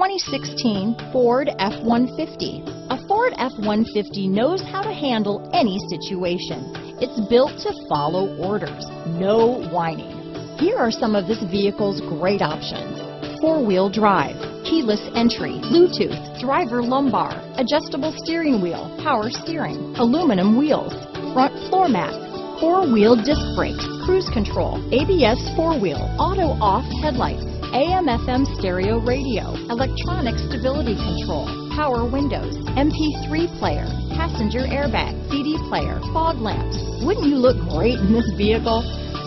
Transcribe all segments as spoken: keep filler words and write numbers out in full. twenty sixteen Ford F one fifty. A Ford F one fifty knows how to handle any situation. It's built to follow orders, no whining. Here are some of this vehicle's great options: four-wheel drive, keyless entry, Bluetooth, driver lumbar, adjustable steering wheel, power steering, aluminum wheels, front floor mats, four-wheel disc brakes, cruise control, A B S four-wheel, auto-off headlights, A M F M stereo radio, electronic stability control, power windows, M P three player, passenger airbag, C D player, fog lamps. Wouldn't you look great in this vehicle?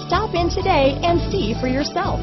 Stop in today and see for yourself.